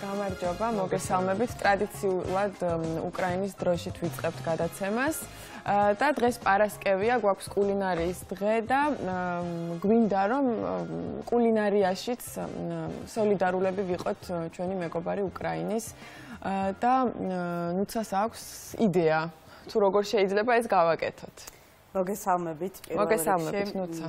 გამარჯობა, მოგესალმებით. ტრადიციულად უკრაინის დროშით ვიწყებთ გადაცემას და დღეს პარასკევია, გვაქვს კულინარიის დღე და გვინდა რომ კულინარიაშიც სოლიდარულები ვიყოთ ჩვენი მეგობარი უკრაინის და ნუცას აქვს იდეა, თუ როგორ შეიძლება ეს გავაკეთოთ. მოგესალმებით. მოგესალმებით, ნუცა.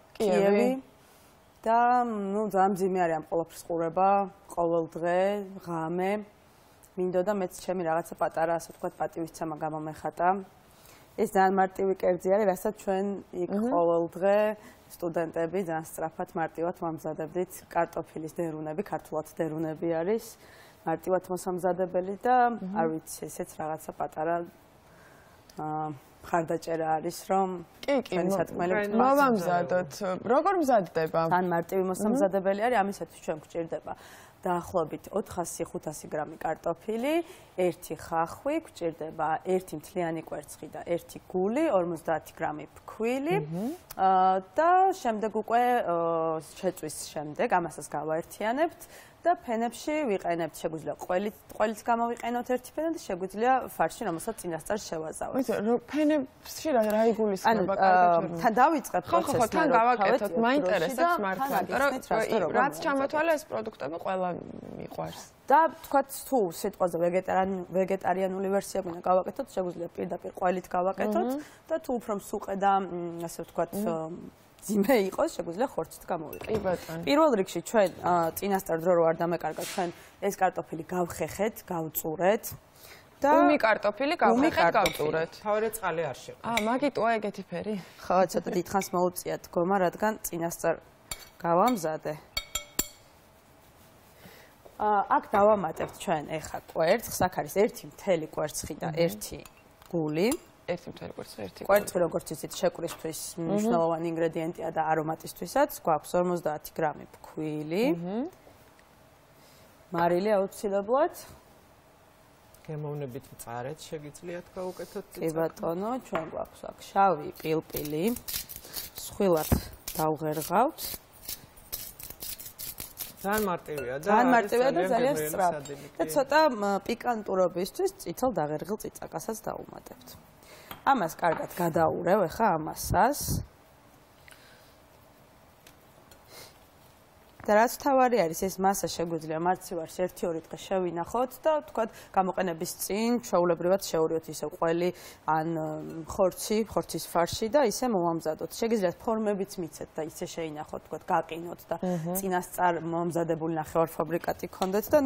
კიევი და ძალიან მძიმე არის ამ ყველაფრის ყურება, ყოველ დღე, ღამე. მინდოდა მეც ჩემი რაღაცა პატარა, ასე ვთქვათ, პატივისცემა გამომეხატა. ეს ძალიან მარტივი კერძი არის, რასაც ჩვენ იქ ყოველ დღე სტუდენტები ძალიან სწრაფად მარტივად მომზადებდით. კარტოფილის დერუნები, ქართულად დერუნები არის, მარტივად მოსამზადებელი და არ ვიცი, ესეც რაღაცა პატარა ხარდაჭერა არის რომ ჩვენი სათქმელებს მოვამზადოთ. როგორ მზადდება? თან მარტივი მოსამზადებელი არის, ამისათვის ჩვენ გვჭირდება დაახლოებით 400-500 გრამი კარტოფილი, 1 ხახვი, გვჭირდება 1 მთლიანი კვერცხი და 1 გული, 50 გრამი ფქვილი და შემდეგ უკვე შეწვის შემდეგ ამასაც გავაერთიანებთ და ფენებში ვიყენებთ, შეგვიძლია ყველით გამოვიყენოთ ერთი ფენა და შეგვიძლია ფარში, რომელსაც წინასწარ შევაზავთ. ფენებში რა იგულისხმება კარტოფილი? თან დავიწყებ პროცესი. ხო, თან გავაკეთოთ, მაინტერესებს მართლა. რაც ჩამოთვალე ეს პროდუქტები ყველა მიყვარს. და თქვათ თუ სიტყვაზე ვეგეტარიანული ვერსია გვინდა გავაკეთოთ, შეგვიძლია პირდაპირ ყველით გავაკეთოთ და თუ უფრო მსუყე და ასე ვთქვათ ძიმე იყოს, შეგვიძლია ხორცით გამოვიყენოთ. პირველ რიგში ჩვენ წინასწარ დრო რო არ დამეკარგა, ჩვენ ეს კარტოფილი გავხეხეთ, გავწურეთ და უმი კარტოფილი გავწურეთ. თავი წყალი არ შეყო. მაგიტოა ეგეთი ფერი. ხო, ცოტა დიდხანს მოუწიათ გომა, რადგან წინასწარ გავამზადე. აქ დავამატებთ ჩვენ ეხა კვერცხს, აქ არის 1 კვერცხი და 1 გული. 1 კვერცხი როგორც იცით, შეკვრისთვის მნიშვნელოვანი ინგრედიენტია და არომატისთვისაც. გვაქვს 50 გრამი ფქვილი. მარილი აუცილებლად. გემოვნებით მწარედ შეგიძლიათ გაუკეთოთ. კი ბატონო, ჩვენ გვაქვს აქ შავი პილპილი. მსხვილად დავღერღავთ. ძალიან მარტივია და ძალიან სწრაფი. და ცოტა პიკანტურობისთვის წითელ დაღერღილ წიწაკასაც დაუმატებთ. ამას კარგად გადაურევ ახლა ამასას. და რაც თავარი არის, ეს მასა შეგვიძლია მარცივარში 1-2 დღე შევინახოთ და თქვათ გამოყენების წინ ჩვეულებრივად შევურიოთ ისე ყველი ან ხორცი, ხორცის ფარში და ისე მომამზადოთ. შეგიძლიათ ფორმებიც მიცეთ და ისე შეინახოთ, თქვათ გაყინოთ და წინასწარ მომამზადებული ნახევარფაბრიკატი გქონდეთ და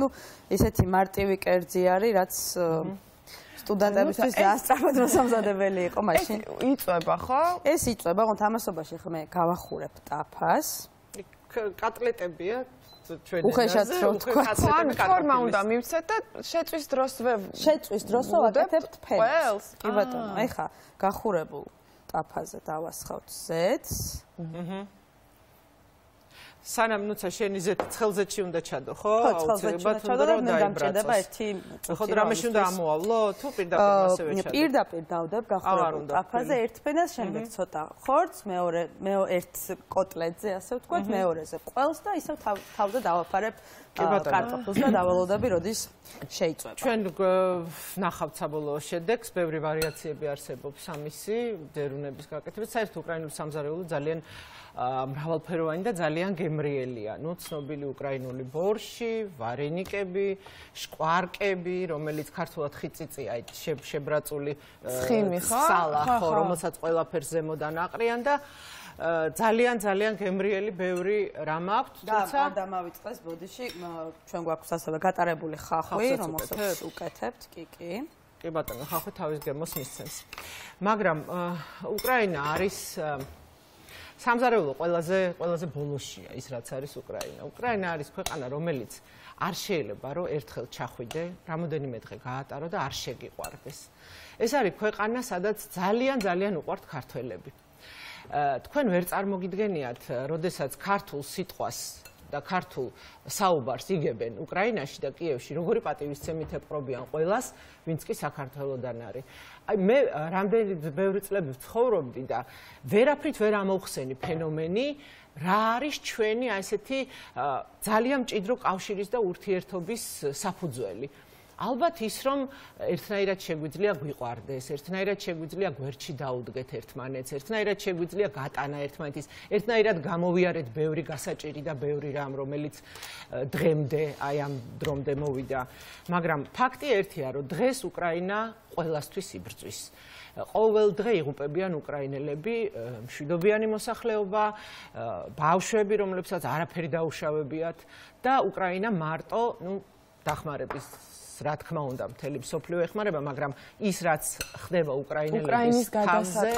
ესეთი მარტივი კერძი არის, რაც სტუდენტებისთვის სწრაფად მოსამზადებელი იყო მაშინ. იწვება, ხო? ეს იწვება, თუმცა ამასობაში ხმე გავახურებ ტაფას. კატლეტებია ჩვენი ნაზე, უხეშად ფორმა უნდა მივცეთ და შეწვის დროს ვაკეთებთ ფენს. კი ბატონო, ეხა გახურებულ ტაფაზე დავასხავთ ზეთს. სანამ ნუცა შენი ზეთი ცხელზეთში უნდა ჩადო, ხო? აუცილებლად უნდა დაიბრაცოს. ხო, რამეში უნდა ამოავლო, თუ პირდაპირ მასევე ჩადო? პირდაპირ დავდებ გახურებულ ტაფაზე ერთ ფენას, შემდეგ ცოტა ხორცს, ერთ კოტლეტზე, ასე ვთქვათ, მეორეზე ყველს და ისევ თავზე დავაფარებ კარტოფილს და დავალოდები, როდის შეიწვება. ჩვენ ნახავთ საბოლოო შედეგს, ბევრი ვარიაციები არსებობს ამისი, დერუნების გაკეთებით. საერთოდ უკრაინული სამზარეულო ძალიან მრავალფეროვანი და ძალიან გემრიელია. ცნობილი უკრაინული ბორში, ვარენიკები, შყვარკები, რომელიც ქართულად ხიწიწია, შებრაწული სალა, რომელსაც ყველაფერს ზემოდან აყრიან და ძალიან გემრიელი ბევრი რამ აქვს. და დამავიწყდეს ბოდიში, ჩვენ გვაქვს ასევე გატარებული ხახვი, რომელსაც უკეთებთ, კი. კი ბატონო, ხახვი თავის გემოს მისცემს. მაგრამ უკრაინა არის სამზარეულო ყველაზე ბოლოშია ის რაც არის უკრაინა. უკრაინა არის ქვეყანა რომელიც არ შეიძლება რომ ერთხელ ჩახვიდე, რამოდენიმე დღე გაატარო და არ შეგიყვარდეს. ეს არის ქვეყანა სადაც ძალიან უყვართ ქართველები. თქვენ ვერ წარმოგიდგენიათ, როდესაც ქართულ სიტყვას და ქართულ საუბარს იგებენ უკრაინაში და კიევში, როგორი პატივისცემით ეპყრობიან ყველას, ვინც კი საქართველოსდან არის. Ai მე რამდენი ბევრი წლები ვცხოვრობდი და ვერაფრით ვერ ამოვხსენი ფენომენი, რა არის ჩვენი ასეთი ძალიან მჭიდრო კავშირის და ურთიერთობის საფუძველი. Ალბათ ის რომ ერთნაირად შეგვიძლია გვიყვარდეს, ერთნაირად შეგვიძლია გვერდში დაუდგეთ ერთმანეთს, ერთნაირად შეგვიძლია გატანა ერთმანეთის, ერთნაირად გამოვიარეთ ბევრი გასაჭირი და ბევრი რამ, რომელიც დღემდე, აი ამ დრომდე მოვიდა. მაგრამ ფაქტი ერთია, რომ დღეს უკრაინა ყველასთვის იბრძვის. ყოველ დღე იღუპებიან უკრაინელები, მშვიდობიანი მოსახლეობა, ბავშვები, რომლებსაც არაფერი დაუშავებიათ და უკრაინა მარტო, დახმარების რა თქმა უნდა მთელი მსოფლიო ეხმარება, მაგრამ ის რაც ხდება უკრაინელების თავზე,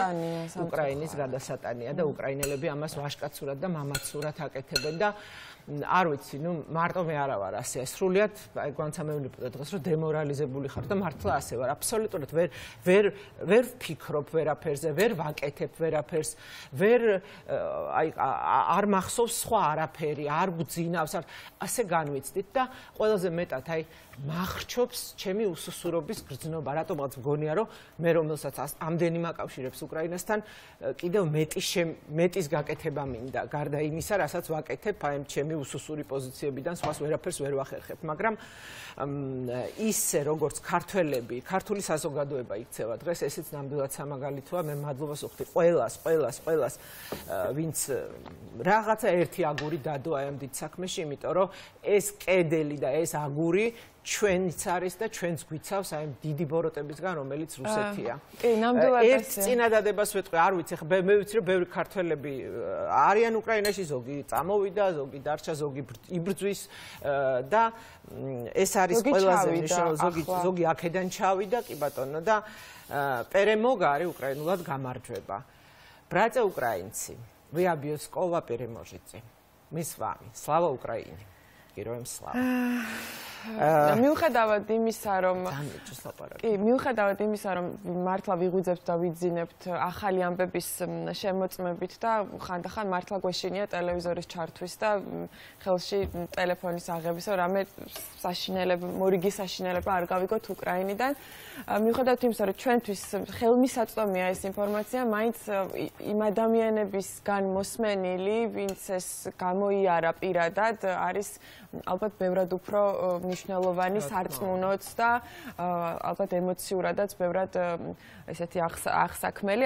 უკრაინის გადასატანია და უკრაინელები ამას ვაშკაცურად და მამაცურად აკეთებენ და არ ვიცი, მარტო მე არა ვარ ასე, სრულიად გვანცამევლივ დღეს რომ დემორალიზებული ხარ და მართლა ასე ვარ, აბსოლუტურად ვერ ვფიქრობ ვერაფერზე, ვერ ვაკეთებ ვერაფერს, არ მახსოვს სხვა არაფერი, არ გძინავს, ასე განვიცდით და ყველაზე მეტად აი მახრჩობს ჩემი უსუსურობის გრძნობა, რატომაც მგონია რომ მე რომელსაც ამდენი მაკავშირებს უკრაინასთან კიდევ მეტის გაკეთება მინდა, გარდა იმისა, რასაც ვაკეთებ აი ამ ჩემი უსუსური პოზიციებიდან სხვას ვერაფერს ვერ ვახერხებ, მაგრამ ისე როგორც ქართველები, ქართული საზოგადოება იქცევა დღეს, ესეც ნამდვილად სამაგალითოა, მე მადლობას ვუხდი ყველას, ვინც რაღაცა ერთი აგური დადო აი ამ დიდ საქმეში, იმიტომ რომ ეს კედელი და ეს აგური ჩვენც არის და ჩვენს გვიცავს აი დიდი ბოროტებისგან, რომელიც რუსეთია. ერთ წინადადებას ვეთქვი, არ ვიცი, მე ვიცი რომ ბევრი ქართველები არიან უკრაინაში, ზოგი წამოვიდა, ზოგი დარჩა, ზოგი იბრძვის და ეს არის ყველაზე მნიშვნელოვანი, ზოგი აქედან ჩავიდა, კი ბატონო, და პერემოგარი უკრაინულად გამარჯვება. Братья украинцы, вы обязательно переможете. Мы с вами. Слава Украине. Героям слава. მიუხედავად იმისა, რომ მიუხედავად იმისა, რომ მართლა ვიღუძებთ და ვიძინებთ ახალი ამბების შემოწმებით და ხანდახან მართლა გვეშინია ტელევიზორის ჩართვის და ხელში ტელეფონის აღების, რომ რამე საშინელება, მორიგი საშინელება არ გავიგოთ უკრაინიდან. მიუხედავად იმისა, რომ ჩვენთვის ხელმისაწვდომია ეს ინფორმაცია, მაინც იმ ადამიანებისგან მოსმენილი, ვინც ეს გამოიარა პირადად, არის ალბათ ბევრად უფრო მნიშვნელოვანი სარწმუნოც და ალბათ ემოციურადაც ბევრად ესეთი აღსაქმელი